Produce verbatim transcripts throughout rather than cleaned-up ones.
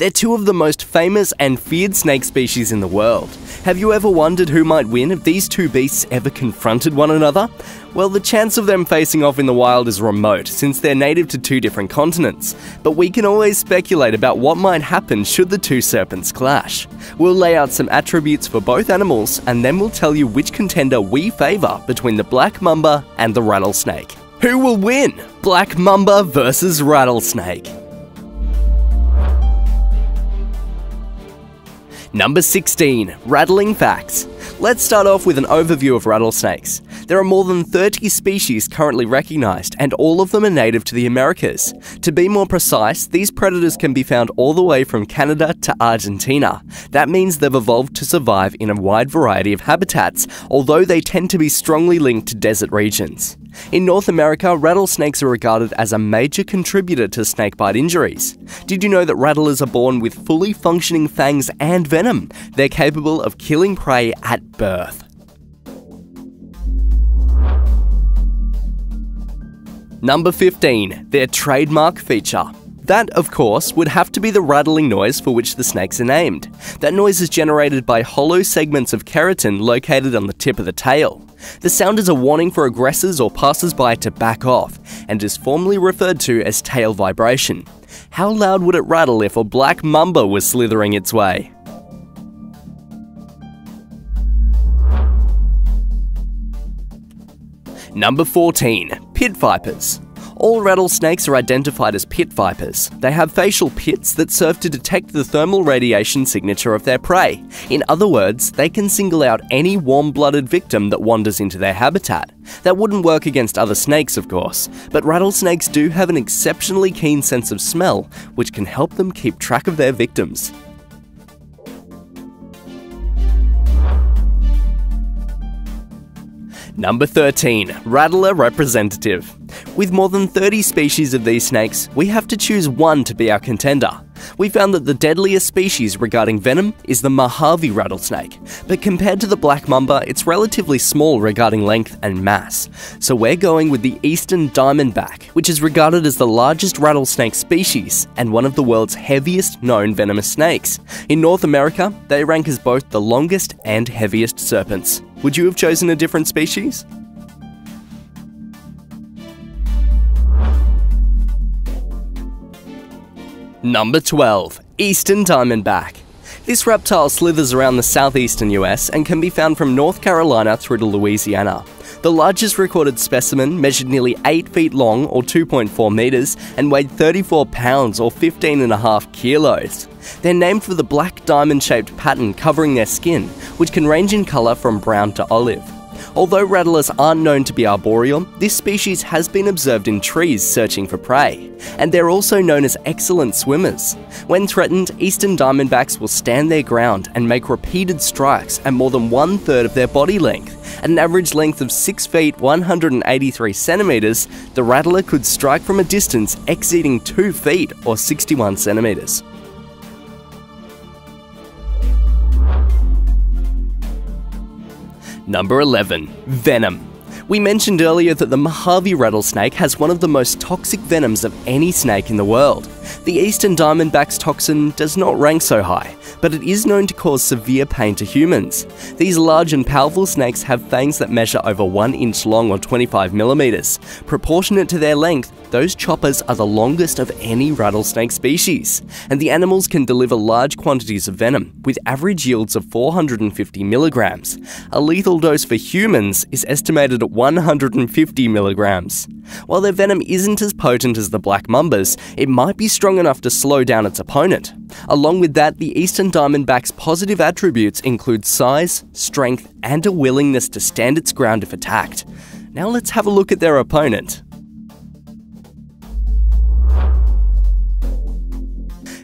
They're two of the most famous and feared snake species in the world. Have you ever wondered who might win if these two beasts ever confronted one another? Well, the chance of them facing off in the wild is remote, since they're native to two different continents. But we can always speculate about what might happen should the two serpents clash. We'll lay out some attributes for both animals, and then we'll tell you which contender we favour between the Black Mamba and the Rattlesnake. Who will win? Black Mamba versus Rattlesnake. Number sixteen. Rattling facts. Let's start off with an overview of rattlesnakes. There are more than thirty species currently recognised, and all of them are native to the Americas. To be more precise, these predators can be found all the way from Canada to Argentina. That means they've evolved to survive in a wide variety of habitats, although they tend to be strongly linked to desert regions. In North America, rattlesnakes are regarded as a major contributor to snakebite injuries. Did you know that rattlers are born with fully functioning fangs and venom? They're capable of killing prey at birth. Number fifteen. Their trademark feature. That, of course, would have to be the rattling noise for which the snakes are named. That noise is generated by hollow segments of keratin located on the tip of the tail. The sound is a warning for aggressors or passers-by to back off, and is formally referred to as tail vibration. How loud would it rattle if a black mamba was slithering its way? Number fourteen. Pit vipers. All rattlesnakes are identified as pit vipers. They have facial pits that serve to detect the thermal radiation signature of their prey. In other words, they can single out any warm-blooded victim that wanders into their habitat. That wouldn't work against other snakes, of course, but rattlesnakes do have an exceptionally keen sense of smell, which can help them keep track of their victims. Number thirteen. Rattler representative. With more than thirty species of these snakes, we have to choose one to be our contender. We found that the deadliest species regarding venom is the Mojave rattlesnake, but compared to the Black Mamba, it's relatively small regarding length and mass. So we're going with the Eastern Diamondback, which is regarded as the largest rattlesnake species and one of the world's heaviest known venomous snakes. In North America, they rank as both the longest and heaviest serpents. Would you have chosen a different species? Number twelve. Eastern Diamondback. This reptile slithers around the southeastern U S and can be found from North Carolina through to Louisiana. The largest recorded specimen measured nearly eight feet long or two point four meters and weighed thirty-four pounds or fifteen and a half kilos. They're named for the black diamond-shaped pattern covering their skin, which can range in color from brown to olive. Although rattlers aren't known to be arboreal, this species has been observed in trees searching for prey, and they're also known as excellent swimmers. When threatened, eastern diamondbacks will stand their ground and make repeated strikes at more than one-third of their body length. At an average length of six feet one hundred eighty-three centimeters, the rattler could strike from a distance exceeding two feet or sixty-one centimeters. Number eleven. Venom. We mentioned earlier that the Mojave rattlesnake has one of the most toxic venoms of any snake in the world. The Eastern Diamondback's toxin does not rank so high, but it is known to cause severe pain to humans. These large and powerful snakes have fangs that measure over one inch long or twenty-five millimeters. Proportionate to their length, those choppers are the longest of any rattlesnake species, and the animals can deliver large quantities of venom, with average yields of four hundred fifty milligrams. A lethal dose for humans is estimated at one hundred fifty milligrams. While their venom isn't as potent as the Black Mamba's, it might be strong enough to slow down its opponent. Along with that, the Eastern Diamondback's positive attributes include size, strength, and a willingness to stand its ground if attacked. Now let's have a look at their opponent.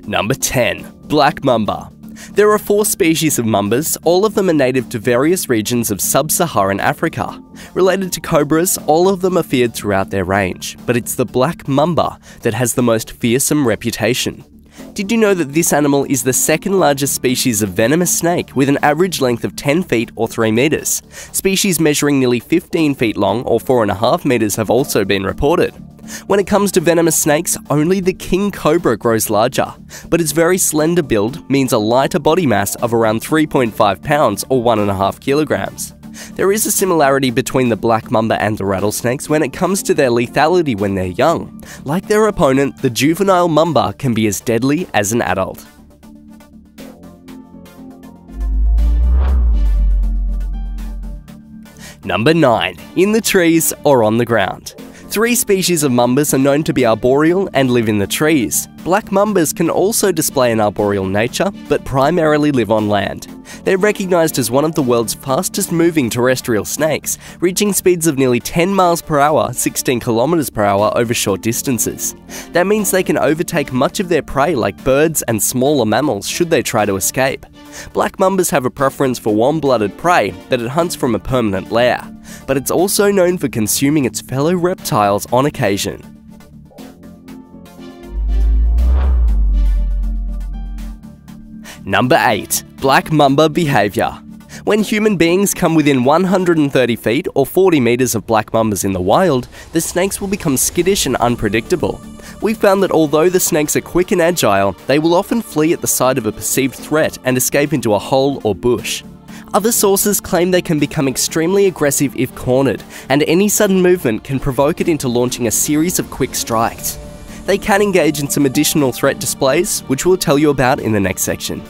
Number ten. Black Mamba. There are four species of mambas, all of them are native to various regions of sub-Saharan Africa. Related to cobras, all of them are feared throughout their range, but it's the Black Mamba that has the most fearsome reputation. Did you know that this animal is the second largest species of venomous snake, with an average length of ten feet or three meters? Species measuring nearly fifteen feet long or four and a half meters have also been reported. When it comes to venomous snakes, only the king cobra grows larger, but its very slender build means a lighter body mass of around three point five pounds or one and a half kilograms. There is a similarity between the black mamba and the rattlesnakes when it comes to their lethality when they're young. Like their opponent, the juvenile mamba can be as deadly as an adult. Number nine. In the trees or on the ground. Three species of mambas are known to be arboreal and live in the trees. Black mambas can also display an arboreal nature, but primarily live on land. They're recognised as one of the world's fastest moving terrestrial snakes, reaching speeds of nearly ten miles per hour, sixteen kilometres per hour over short distances. That means they can overtake much of their prey like birds and smaller mammals should they try to escape. Black mambas have a preference for warm-blooded prey that it hunts from a permanent lair, but it's also known for consuming its fellow reptiles on occasion. Number eight. Black mamba behaviour. When human beings come within one hundred thirty feet or forty metres of black mambas in the wild, the snakes will become skittish and unpredictable. We found that although the snakes are quick and agile, they will often flee at the sight of a perceived threat and escape into a hole or bush. Other sources claim they can become extremely aggressive if cornered, and any sudden movement can provoke it into launching a series of quick strikes. They can engage in some additional threat displays, which we'll tell you about in the next section.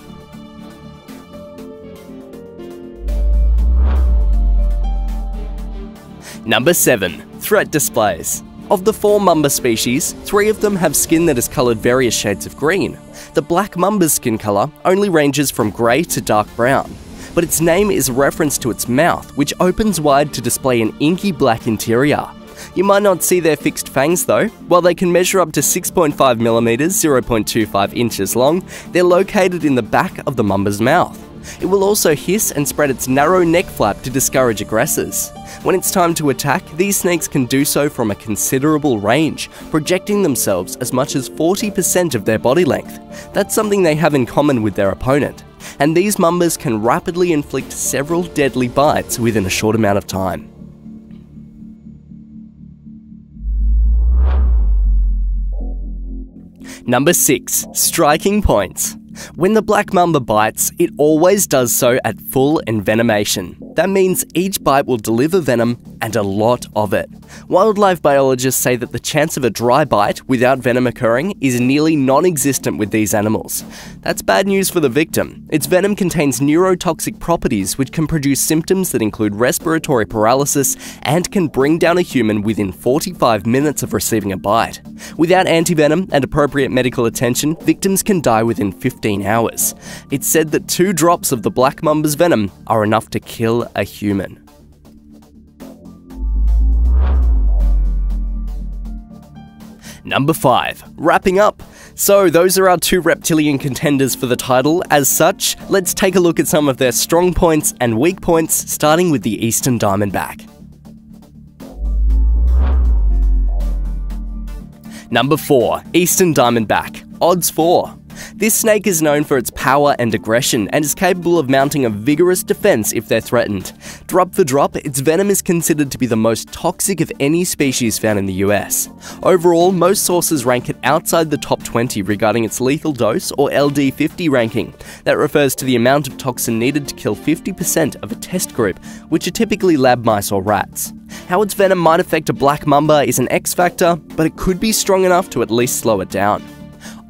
Number seven. Threat displays. Of the four mamba species, three of them have skin that is coloured various shades of green. The black mamba's skin colour only ranges from grey to dark brown, but its name is a reference to its mouth, which opens wide to display an inky black interior. You might not see their fixed fangs though. While they can measure up to six point five millimeters, zero point two five inches long, they're located in the back of the mamba's mouth. It will also hiss and spread its narrow neck flap to discourage aggressors. When it's time to attack, these snakes can do so from a considerable range, projecting themselves as much as forty percent of their body length. That's something they have in common with their opponent, and these mambas can rapidly inflict several deadly bites within a short amount of time. Number six. Striking points. When the black mamba bites, it always does so at full envenomation. That means each bite will deliver venom, and a lot of it. Wildlife biologists say that the chance of a dry bite without venom occurring is nearly non-existent with these animals. That's bad news for the victim. Its venom contains neurotoxic properties which can produce symptoms that include respiratory paralysis and can bring down a human within forty-five minutes of receiving a bite. Without antivenom and appropriate medical attention, victims can die within fifteen hours. It's said that two drops of the black mamba's venom are enough to kill a human. Number five. Wrapping up. So those are our two reptilian contenders for the title. As such, let's take a look at some of their strong points and weak points, starting with the eastern diamondback. Number four. Eastern diamondback. Odds four. This snake is known for its power and aggression and is capable of mounting a vigorous defense if they're threatened. Drop for drop, its venom is considered to be the most toxic of any species found in the U S. Overall, most sources rank it outside the top twenty regarding its lethal dose or L D fifty ranking. That refers to the amount of toxin needed to kill fifty percent of a test group, which are typically lab mice or rats. How its venom might affect a black mamba is an X factor, but it could be strong enough to at least slow it down.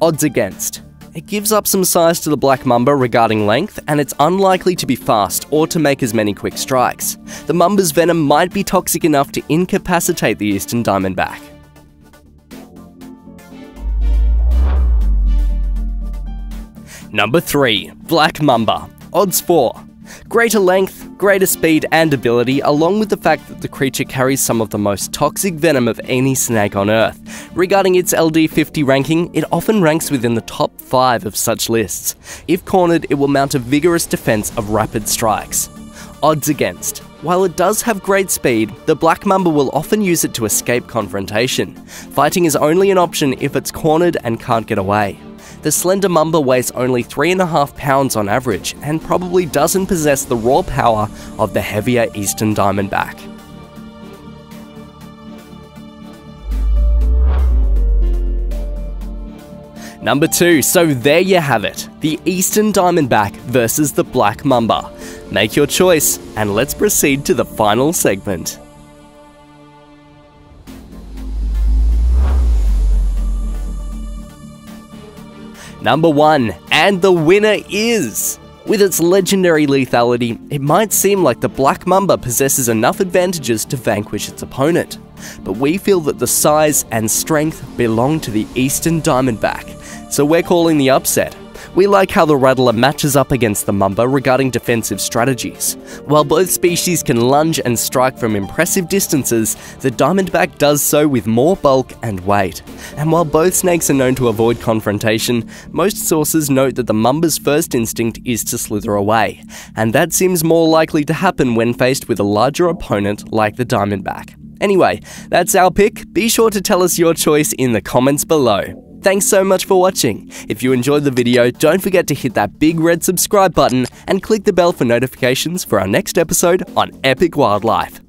Odds against. It gives up some size to the black mamba regarding length, and it's unlikely to be fast or to make as many quick strikes. The mamba's venom might be toxic enough to incapacitate the eastern diamondback. Number three. Black mamba. Odds four. Greater length, greater speed and ability, along with the fact that the creature carries some of the most toxic venom of any snake on Earth. Regarding its L D fifty ranking, it often ranks within the top five of such lists. If cornered, it will mount a vigorous defense of rapid strikes. Odds against. While it does have great speed, the black mamba will often use it to escape confrontation. Fighting is only an option if it's cornered and can't get away. the slender mamba weighs only three point five pounds on average and probably doesn't possess the raw power of the heavier eastern diamondback. Number two, so there you have it, the eastern diamondback versus the black mamba. Make your choice and let's proceed to the final segment. Number one, and the winner is... With its legendary lethality, it might seem like the black mamba possesses enough advantages to vanquish its opponent, but we feel that the size and strength belong to the eastern diamondback, so we're calling the upset. We like how the rattler matches up against the mamba regarding defensive strategies. While both species can lunge and strike from impressive distances, the diamondback does so with more bulk and weight. And while both snakes are known to avoid confrontation, most sources note that the mamba's first instinct is to slither away, and that seems more likely to happen when faced with a larger opponent like the diamondback. Anyway, that's our pick. Be sure to tell us your choice in the comments below. Thanks so much for watching. If you enjoyed the video, don't forget to hit that big red subscribe button and click the bell for notifications for our next episode on Epic Wildlife.